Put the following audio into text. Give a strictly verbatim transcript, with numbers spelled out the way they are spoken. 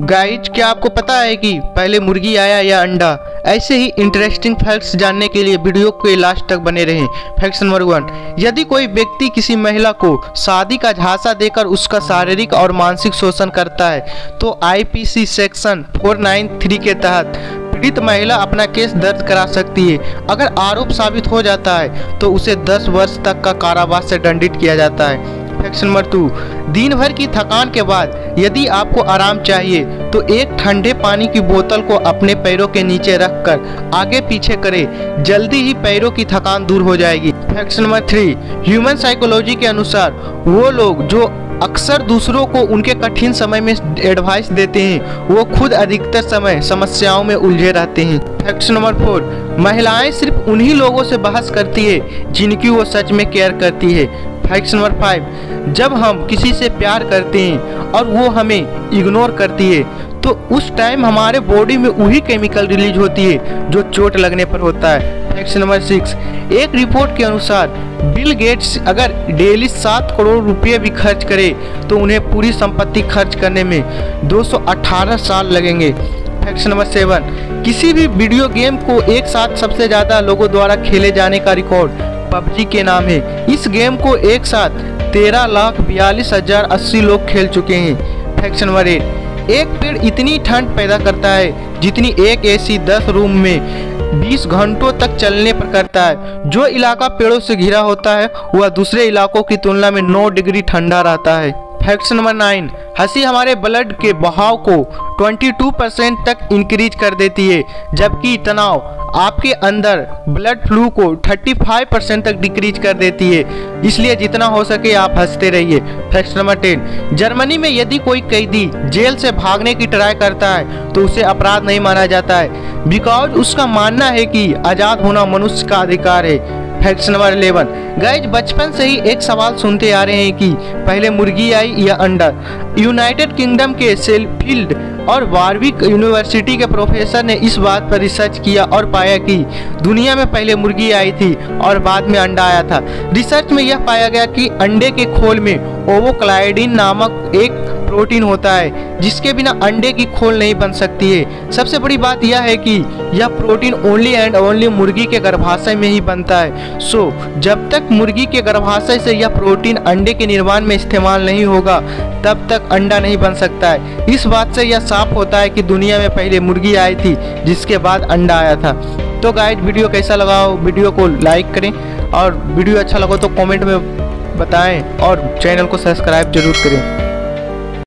Guys क्या आपको पता है कि पहले मुर्गी आया या अंडा। ऐसे ही इंटरेस्टिंग फैक्ट्स जानने के लिए वीडियो के लास्ट तक बने रहें। फैक्ट नंबर वन, यदि कोई व्यक्ति किसी महिला को शादी का झांसा देकर उसका शारीरिक और मानसिक शोषण करता है तो आई पी सी सेक्शन चार सौ तिरानवे के तहत पीड़ित महिला अपना केस दर्ज करा सकती है। अगर आरोप साबित हो जाता है तो उसे दस वर्ष तक का कारावास से दंडित किया जाता है। फैक्शन नंबर टू, दिन भर की थकान के बाद यदि आपको आराम चाहिए तो एक ठंडे पानी की बोतल को अपने पैरों के नीचे रखकर आगे पीछे करें, जल्दी ही पैरों की थकान दूर हो जाएगी। Fact number three, human psychology के अनुसार वो लोग जो अक्सर दूसरों को उनके कठिन समय में एडवाइस देते हैं वो खुद अधिकतर समय समस्याओं में उलझे रहते हैं। फैक्ट नंबर फोर, महिलाएं सिर्फ उन्हीं लोगों से बहस करती है जिनकी वो सच में केयर करती है। फैक्ट नंबर फाइव, जब हम किसी से प्यार करते हैं और वो हमें इग्नोर करती है तो उस टाइम हमारे बॉडी में वही केमिकल रिलीज होती है जो चोट लगने पर होता है। फैक्ट नंबर सिक्स, एक रिपोर्ट के अनुसार बिल गेट्स अगर डेली सात करोड़ रुपये भी खर्च करे तो उन्हें पूरी संपत्ति खर्च करने में दो सौ अठारह साल लगेंगे। फैक्ट नंबर सेवन, किसी भी वीडियो गेम को एक साथ सबसे ज़्यादा लोगों द्वारा खेले जाने का रिकॉर्ड पबजी के नाम है। इस गेम को एक साथ तेरह लाख बयालीस हजार अस्सी लोग खेल चुके हैं। फैक्ट नंबर एट, एक पेड़ इतनी ठंड पैदा करता है जितनी एक एसी दस रूम में बीस घंटों तक चलने पर करता है। जो इलाका पेड़ों से घिरा होता है वह दूसरे इलाकों की तुलना में नौ डिग्री ठंडा रहता है। फैक्ट नंबर नाइन, हंसी हमारे ब्लड के बहाव को बाईस परसेंट तक इंक्रीज कर देती है, जबकि तनाव आपके अंदर ब्लड फ्लू को पैंतीस परसेंट तक डिक्रीज कर देती है, इसलिए जितना हो सके आप हंसते रहिए। फैक्ट नंबर टेन, जर्मनी में यदि कोई कैदी जेल से भागने की ट्राई करता है तो उसे अपराध नहीं माना जाता है, बिकॉज उसका मानना है कि आज़ाद होना मनुष्य का अधिकार है। फैक्ट नंबर इलेवन, गाइज बचपन से ही एक सवाल सुनते आ रहे हैं कि पहले मुर्गी आई या अंडा। यूनाइटेड किंगडम के शेफील्ड और वारविक यूनिवर्सिटी के प्रोफेसर ने इस बात पर रिसर्च किया और पाया कि दुनिया में पहले मुर्गी आई थी और बाद में अंडा आया था। रिसर्च में यह पाया गया कि अंडे के खोल में ओवोक्लाइडिन नामक एक प्रोटीन होता है जिसके बिना अंडे की खोल नहीं बन सकती है। सबसे बड़ी बात यह है कि यह प्रोटीन ओनली एंड ओनली मुर्गी के गर्भाशय में ही बनता है। सो जब तक मुर्गी के गर्भाशय से यह प्रोटीन अंडे के निर्माण में इस्तेमाल नहीं होगा तब तक अंडा नहीं बन सकता है। इस बात से यह साफ होता है कि दुनिया में पहले मुर्गी आई थी जिसके बाद अंडा आया था। तो गाइज वीडियो कैसा लगा हो वीडियो को लाइक करें और वीडियो अच्छा लगा तो कॉमेंट में बताएँ और चैनल को सब्सक्राइब जरूर करें।